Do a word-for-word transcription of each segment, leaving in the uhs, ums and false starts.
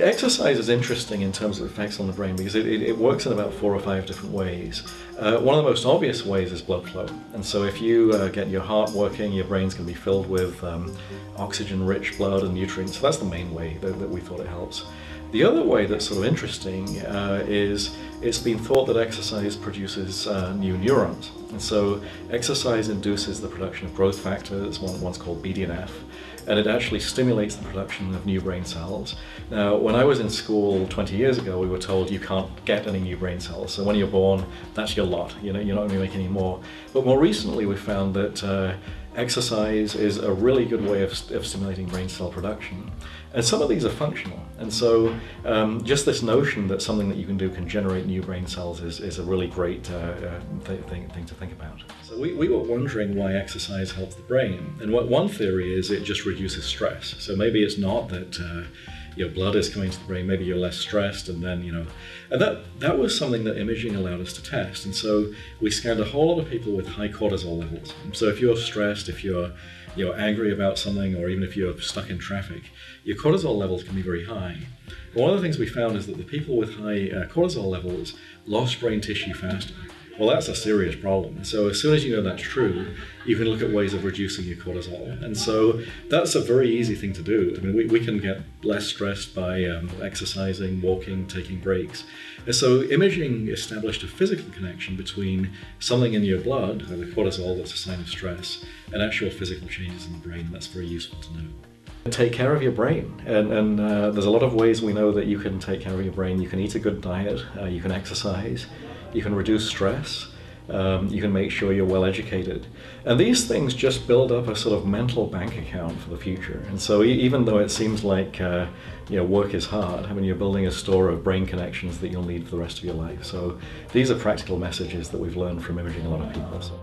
exercise is interesting in terms of effects on the brain because it, it, it works in about four or five different ways. Uh, one of the most obvious ways is blood flow. And so if you uh, get your heart working, your brain's going to be filled with um, oxygen-rich blood and nutrients. So that's the main way that, that we thought it helps. The other way that's sort of interesting uh, is it's been thought that exercise produces uh, new neurons. And so exercise induces the production of growth factors, one, one's called B D N F, and it actually stimulates the production of new brain cells. Now, when I was in school twenty years ago, we were told you can't get any new brain cells. So when you're born, that's your lot. You know, you're not going to make any more. But more recently, we found that uh, exercise is a really good way of, st of stimulating brain cell production. And some of these are functional. And so um, just this notion that something that you can do can generate new brain cells is, is a really great uh, th th thing to think about. So we, we were wondering why exercise helps the brain. And what one theory is it just reduces stress. So maybe it's not that uh, your blood is coming to the brain, maybe you're less stressed, and then, you know. And that, that was something that imaging allowed us to test. And so we scanned a whole lot of people with high cortisol levels. So if you're stressed, if you're, you're angry about something, or even if you're stuck in traffic, your cortisol levels can be very high. And one of the things we found is that the people with high uh, cortisol levels lost brain tissue faster. Well, that's a serious problem. So as soon as you know that's true, you can look at ways of reducing your cortisol. And so that's a very easy thing to do. I mean, we, we can get less stressed by um, exercising, walking, taking breaks. And so imaging established a physical connection between something in your blood, the cortisol that's a sign of stress, and actual physical changes in the brain. That's very useful to know. Take care of your brain, and, and uh, there's a lot of ways we know that you can take care of your brain. You can eat a good diet, uh, you can exercise, you can reduce stress, um, you can make sure you're well educated. And these things just build up a sort of mental bank account for the future. And so e even though it seems like uh, you know, work is hard, I mean, you're building a store of brain connections that you'll need for the rest of your life. So these are practical messages that we've learned from imaging a lot of people. So.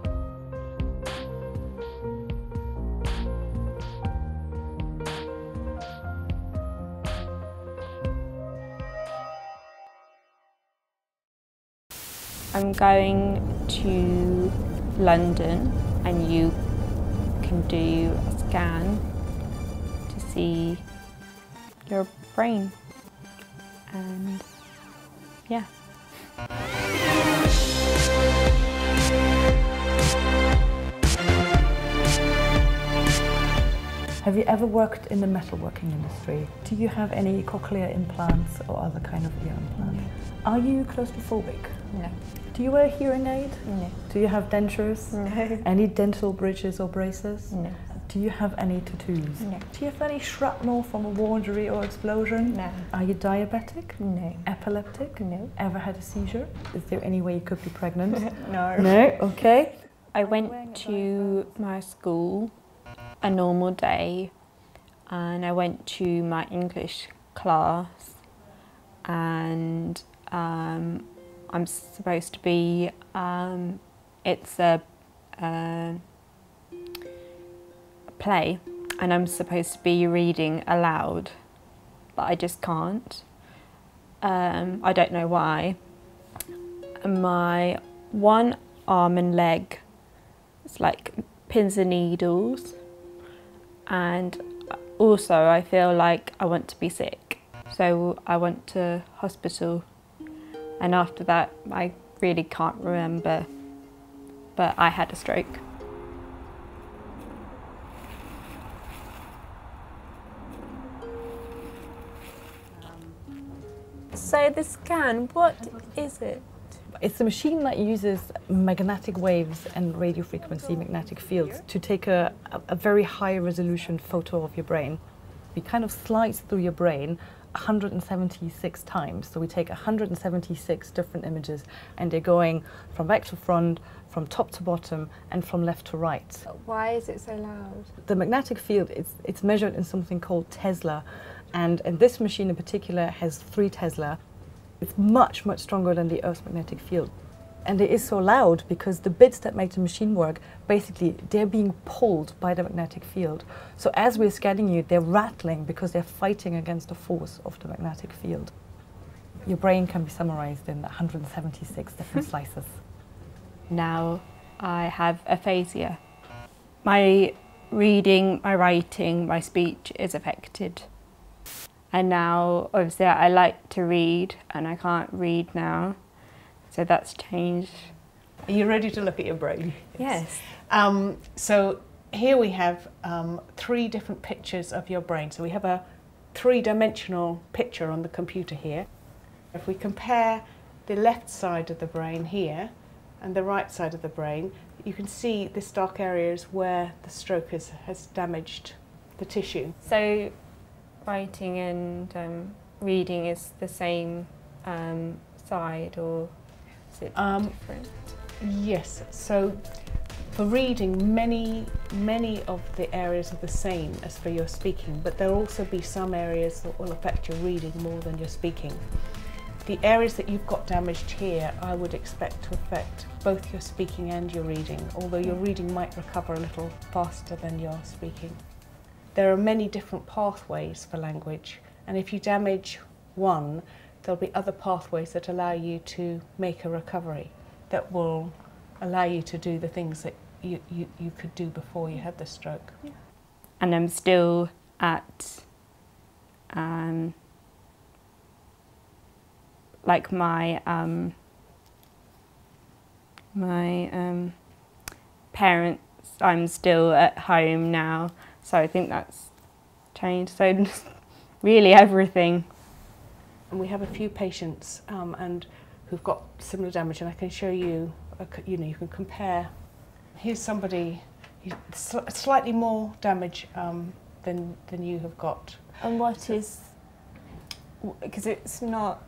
I'm going to London and you can do a scan to see your brain, and yeah. Have you ever worked in the metalworking industry? Do you have any cochlear implants or other kind of ear implants? No. Are you claustrophobic? No. Do you wear a hearing aid? No. Do you have dentures? No. Any dental bridges or braces? No. Do you have any tattoos? No. Do you have any shrapnel from a war injury or explosion? No. Are you diabetic? No. Epileptic? No. Ever had a seizure? Is there any way you could be pregnant? No. No? Okay. I went to my school a normal day, and I went to my English class, and um, I'm supposed to be, um, it's a, a play, and I'm supposed to be reading aloud, but I just can't. Um, I don't know why. My one arm and leg, it's like pins and needles. And also I feel like I want to be sick, so I went to hospital, and after that I really can't remember, but I had a stroke. So the scan, what is it? It's a machine that uses magnetic waves and radio frequency magnetic fields to take a, a very high resolution photo of your brain. We kind of slice through your brain one hundred seventy-six times. So we take one hundred seventy-six different images, and they're going from back to front, from top to bottom, and from left to right. Why is it so loud? The magnetic field, it's, it's measured in something called Tesla. And, and this machine in particular has three Tesla. It's much, much stronger than the Earth's magnetic field. And it is so loud because the bits that make the machine work, basically, they're being pulled by the magnetic field. So as we're scanning you, they're rattling because they're fighting against the force of the magnetic field. Your brain can be summarized in one hundred seventy-six different slices. Now I have aphasia. My reading, my writing, my speech is affected. And now, obviously, I like to read, and I can't read now, so that's changed. Are you ready to look at your brain? Yes. Yes. Um, so here we have um, three different pictures of your brain. So we have a three-dimensional picture on the computer here. If we compare the left side of the brain here and the right side of the brain, you can see this dark area is where the stroke has, has damaged the tissue. So writing and um, reading is the same um, side, or is it um, different? Yes, so for reading, many, many of the areas are the same as for your speaking, but there will also be some areas that will affect your reading more than your speaking. The areas that you've got damaged here, I would expect to affect both your speaking and your reading, although your reading might recover a little faster than your speaking. There are many different pathways for language, and if you damage one, there'll be other pathways that allow you to make a recovery, that will allow you to do the things that you, you, you could do before you had the stroke. Yeah. And I'm still at um, like my um, my um, parents. I'm still at home now, so I think that's changed. So really everything. And we have a few patients um, and who've got similar damage, and I can show you. A, you know, you can compare. Here's somebody who's sl slightly more damage um, than than you have got. And what so, is? Because it's not.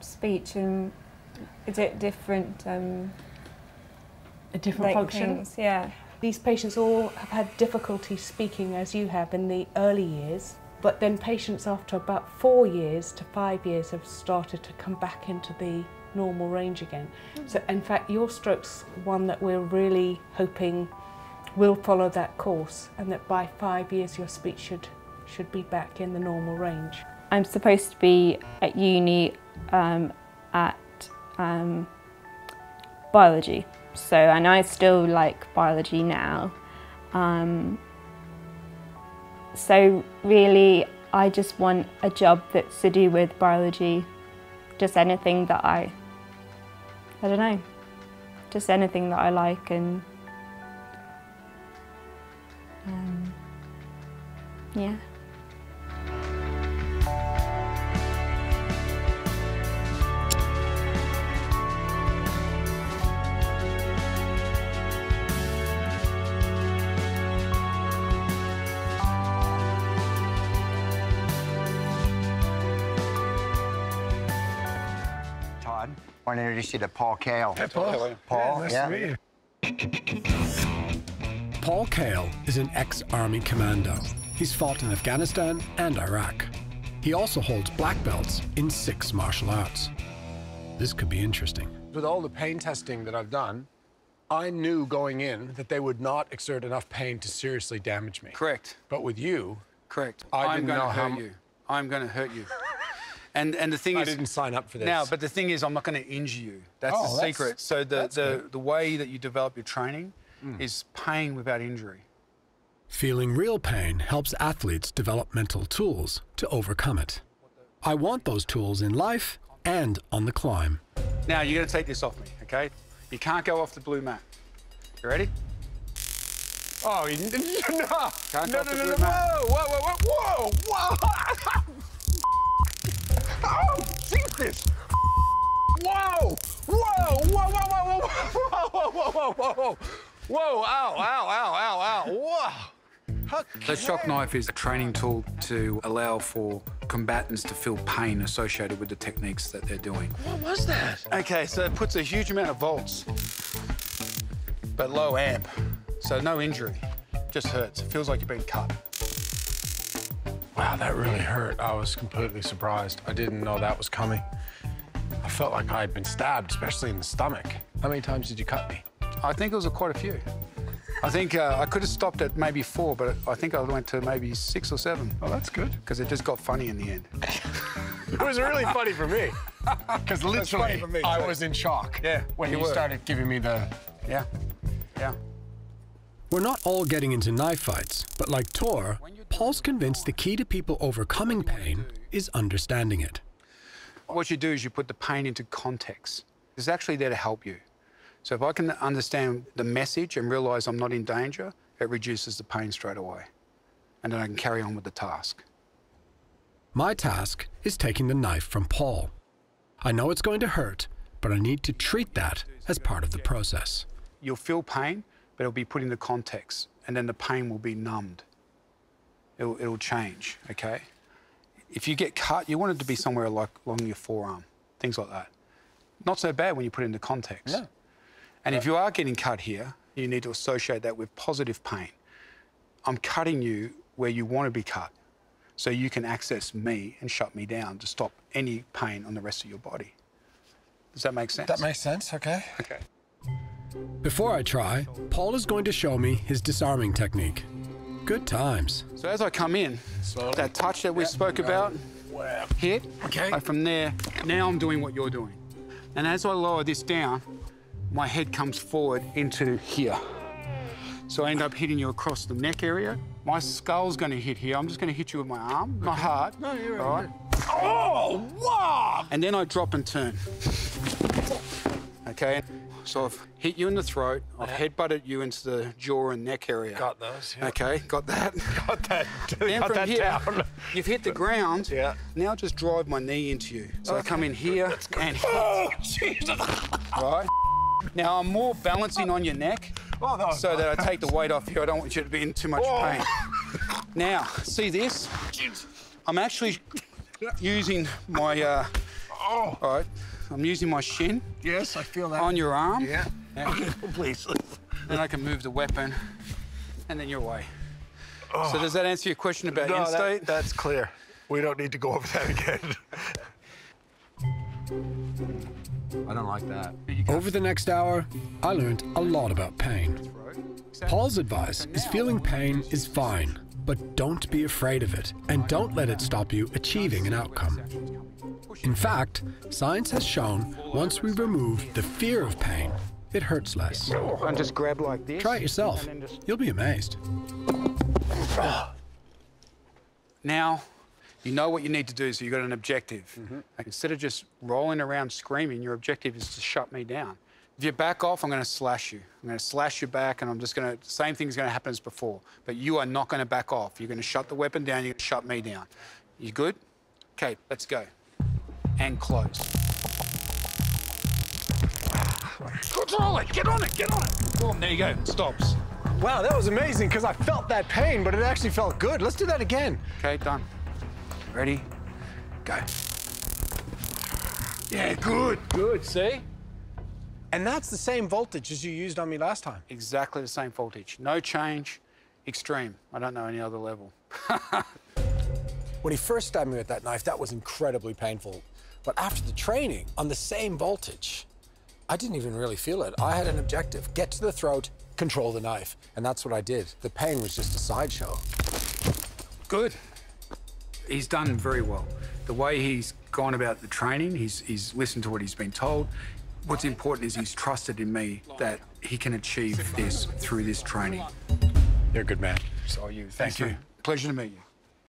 Speech, and is it different? Um, a different like function? Things, yeah. These patients all have had difficulty speaking as you have in the early years, but then patients after about four years to five years have started to come back into the normal range again. Mm-hmm. So in fact your stroke's one that we're really hoping will follow that course, and that by five years your speech should, should be back in the normal range. I'm supposed to be at uni Um, at um, biology, so and I still like biology now, um, so really I just want a job that's to do with biology, just anything that I I don't know just anything that I like, and um, yeah. I want to introduce you to Paul Kale. Hey, Paul. Paul, yeah, nice yeah. to meet you. Paul Kale is an ex-army commando. He's fought in Afghanistan and Iraq. He also holds black belts in six martial arts. This could be interesting. With all the pain testing that I've done, I knew going in that they would not exert enough pain to seriously damage me. Correct. But with you, correct. I didn't know how. I'm going to hurt you. I'm going to hurt you. And, and the thing I is, I didn't sign up for this. Now, but the thing is, I'm not going to injure you. That's oh, the secret. That's, so the the, the way that you develop your training mm. is pain without injury. Feeling real pain helps athletes develop mental tools to overcome it. I want those tools in life and on the climb. Now you're going to take this off me, okay? You can't go off the blue mat. You ready? Oh, you, no! Can't no, go no, off the no, blue no, mat. No! Whoa! Whoa! Whoa! Whoa! Oh, Jesus! Whoa! Whoa! Whoa! Whoa! Whoa! Whoa! Whoa! Whoa! Whoa! Whoa! Whoa! Ow! Ow! Ow! Ow! Ow! Whoa! Okay. The shock knife is a training tool to allow for combatants to feel pain associated with the techniques that they're doing. What was that? Okay, so it puts a huge amount of volts, but low amp, so no injury. Just hurts. It feels like you're being cut. Wow, that really hurt. I was completely surprised. I didn't know that was coming. I felt like I had been stabbed, especially in the stomach. How many times did you cut me? I think it was quite a few. I think uh, I could have stopped at maybe four, but I think I went to maybe six or seven. Oh, that's good. Because it just got funny in the end. It was really funny for me. Because literally, for me, I was in shock yeah, when you, you started giving me the... Yeah, yeah. We're not all getting into knife fights, but like Tor, Paul's convinced the key to people overcoming pain is understanding it. What you do is you put the pain into context. It's actually there to help you. So if I can understand the message and realise I'm not in danger, it reduces the pain straight away. And then I can carry on with the task. My task is taking the knife from Paul. I know it's going to hurt, but I need to treat that as part of the process. You'll feel pain, but it'll be put into context, and then the pain will be numbed. It'll, it'll change, okay? If you get cut, you want it to be somewhere like along your forearm, things like that. Not so bad when you put it into context. Yeah. And yeah. If you are getting cut here, you need to associate that with positive pain. I'm cutting you where you want to be cut, so you can access me and shut me down to stop any pain on the rest of your body. Does that make sense? That makes sense, okay. Okay. Before I try, Paul is going to show me his disarming technique. Good times. So as I come in, slowly. That touch that we yep, spoke about, wow. Hit, okay. I, from there, now I'm doing what you're doing. And as I lower this down, my head comes forward into here. So I end up hitting you across the neck area. My skull's going to hit here. I'm just going to hit you with my arm, okay. My heart. No, you're all right. Oh, wow! And then I drop and turn. Okay, so I've hit you in the throat. I've yeah. headbutted you into the jaw and neck area. Got those. Yeah. Okay, got that. Got that. Then got from that here, down. You've hit the ground. Yeah. Now just drive my knee into you. So okay. I come in here and hit. Oh, Jesus! Right. Now I'm more balancing on your neck. Oh, no, so no. that I take the weight off you. I don't want you to be in too much oh. pain. Now, see this? I'm actually using my... Uh, oh. All right. I'm using my shin. Yes, I feel that. On your arm. Yeah. yeah. Okay, please. Then I can move the weapon, and then you're away. Oh. So does that answer your question about no, end state? That, that's clear. We don't need to go over that again. I don't like that. Over the next hour, I learned a lot about pain. Paul's advice is feeling pain is fine, but don't be afraid of it, and don't let it stop you achieving an outcome. In fact, science has shown once we remove the fear of pain, it hurts less. And just grab like this. Try it yourself. You'll be amazed. Now, you know what you need to do, so you've got an objective. Mm-hmm. Instead of just rolling around screaming, your objective is to shut me down. If you back off, I'm going to slash you. I'm going to slash your back, and I'm just going to... Same thing's going to happen as before, but you are not going to back off. You're going to shut the weapon down, you're going to shut me down. You good? OK, let's go. And close. Control it! Get on it! Get on it! Boom, there you go. Stops. Wow, that was amazing, because I felt that pain, but it actually felt good. Let's do that again. OK, done. Ready? Go. Yeah, good. Good, see? And that's the same voltage as you used on me last time. Exactly the same voltage. No change, extreme. I don't know any other level. When he first stabbed me with that knife, that was incredibly painful. But after the training, on the same voltage, I didn't even really feel it. I had an objective. Get to the throat, control the knife. And that's what I did. The pain was just a sideshow. Good. He's done very well. The way he's gone about the training, he's, he's listened to what he's been told. What's important is he's trusted in me that he can achieve this through this training. You're a good man. So are you. Thank you. Pleasure to meet you.